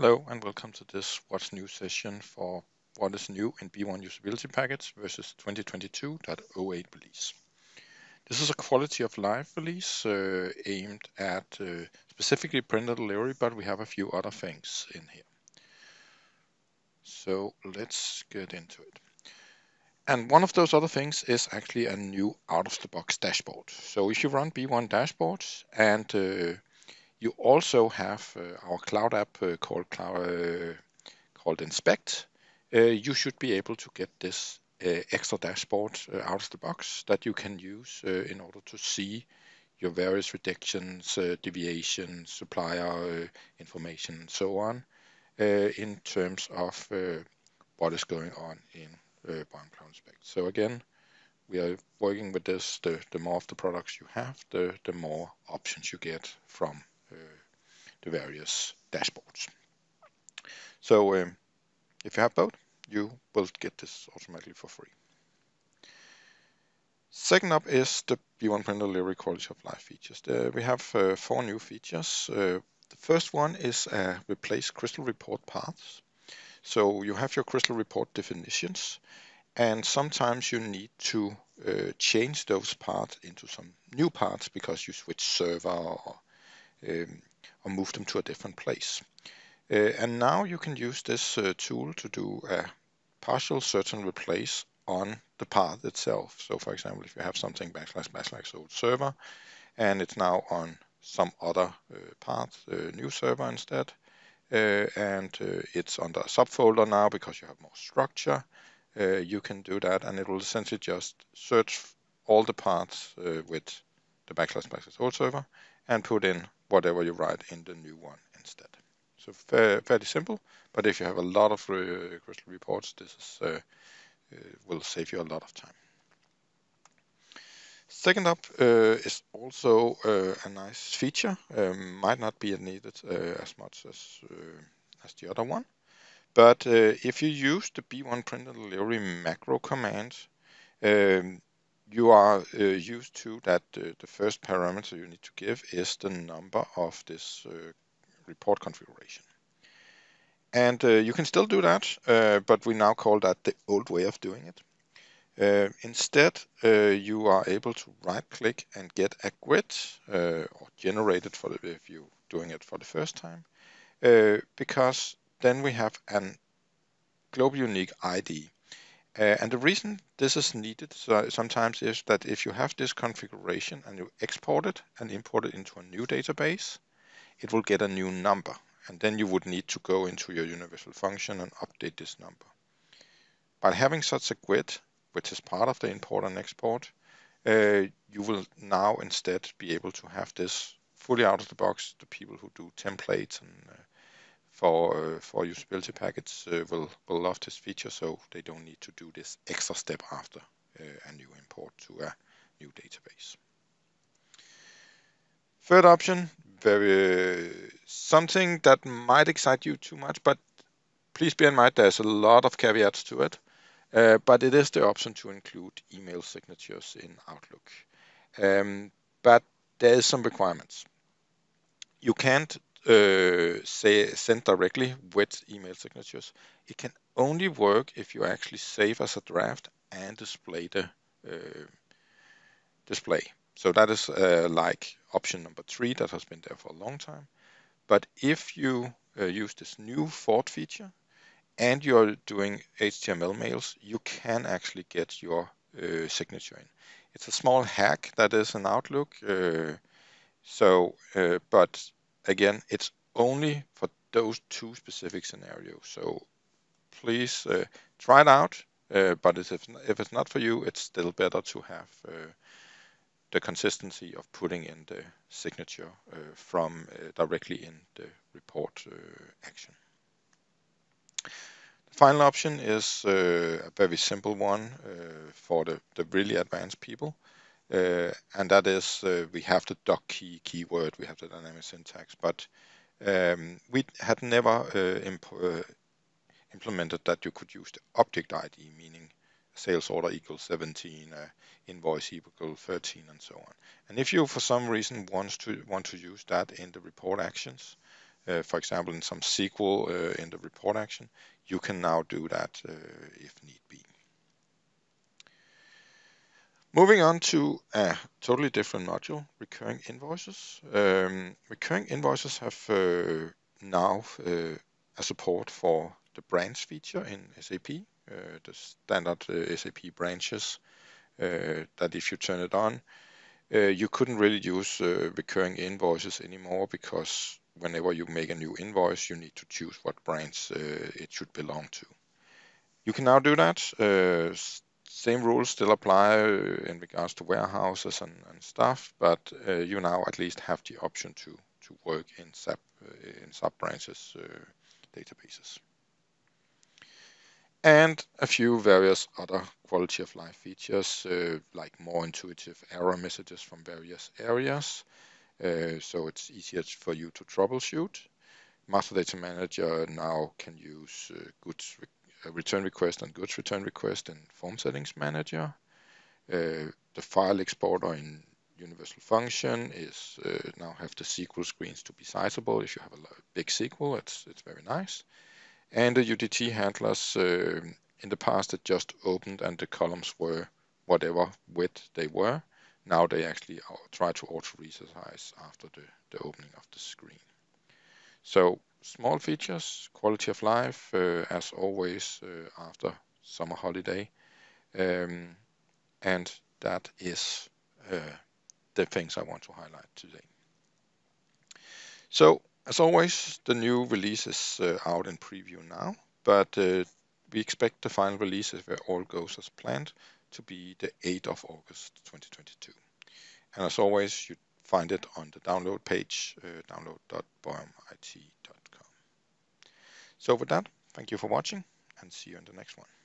Hello and welcome to this What's New session for what is new in B1 Usability Package versus 2022.08 release. This is a quality of life release aimed at specifically print and delivery, but we have a few other things in here. So let's get into it. And one of those other things is actually a new out-of-the-box dashboard. So if you run B1 dashboards and you also have our cloud app called Inspect. You should be able to get this extra dashboard out of the box that you can use in order to see your various reductions, deviations, supplier information, and so on, in terms of what is going on in BioCloud Inspect. So again, we are working with this. The more of the products you have, the more options you get from the various dashboards. So if you have both, you will get this automatically for free. Second up is the B1 Print and Delivery Quality of Life features. We have four new features. The first one is replace Crystal Report paths. So you have your Crystal Report definitions, and sometimes you need to change those paths into some new paths because you switch server or move them to a different place. And now you can use this tool to do a partial search and replace on the path itself. So for example, if you have something \/\, old server, and it's now on some other path, new server instead, and it's under a subfolder now because you have more structure, you can do that, and it will essentially just search all the paths with the \/\, old server, and put in whatever you write in the new one instead. So fairly simple, but if you have a lot of Crystal Reports, this is, will save you a lot of time. Second up is also a nice feature. Might not be needed as much as the other one, but if you use the B1 Print and Delivery macro command, you are used to that the first parameter you need to give is the number of this report configuration. And you can still do that, but we now call that the old way of doing it. Instead, you are able to right-click and get a GUID, or generate it if you're doing it for the first time, because then we have an global unique ID. And the reason this is needed sometimes is that if you have this configuration and you export it and import it into a new database, it will get a new number. And then you would need to go into your universal function and update this number. By having such a GUID, which is part of the import and export, you will now instead be able to have this fully out of the box. The people who do templates and for usability packets will love this feature, so they don't need to do this extra step after a new import to a new database. Third option, something that might excite you too much, but please bear in mind there's a lot of caveats to it, but it is the option to include email signatures in Outlook. But there is some requirements. You can't send directly with email signatures. It can only work if you actually save as a draft and display the display. So that is like option number 3 that has been there for a long time. But if you use this new fourth feature and you're doing HTML mails, you can actually get your signature in. It's a small hack that is in Outlook. But again, it's only for those two specific scenarios. So please try it out, but if it's not for you, it's still better to have the consistency of putting in the signature from directly in the report action. The final option is a very simple one for the really advanced people. And that is, we have the doc key keyword, we have the dynamic syntax, but we had never implemented that you could use the object ID, meaning sales order equals 17, invoice equals 13, and so on. And if you, for some reason, want to use that in the report actions, for example, in some SQL in the report action, you can now do that if need be. Moving on to a totally different module, recurring invoices. Recurring invoices have now a support for the branch feature in SAP, the standard SAP branches, that if you turn it on, you couldn't really use recurring invoices anymore, because whenever you make a new invoice, you need to choose what branch it should belong to. You can now do that. Same rules still apply in regards to warehouses and stuff, but you now at least have the option to work in sub-branches databases. And a few various other quality of life features, like more intuitive error messages from various areas, so it's easier for you to troubleshoot. Master Data Manager now can use goods return request and goods return request in Form Settings Manager. The file exporter in Universal Function is now have the SQL screens to be sizable. If you have a big SQL, it's very nice. And the UDT handlers, in the past it just opened and the columns were whatever width they were. Now they actually try to auto-resize after the opening of the screen. So small features, quality of life, as always after summer holiday. And that is the things I want to highlight today. So, as always, the new release is out in preview now, but we expect the final release, if all goes as planned, to be the 8th of August 2022. And as always, you find it on the download page, download.boyum-it.com. So with that, thank you for watching and see you in the next one.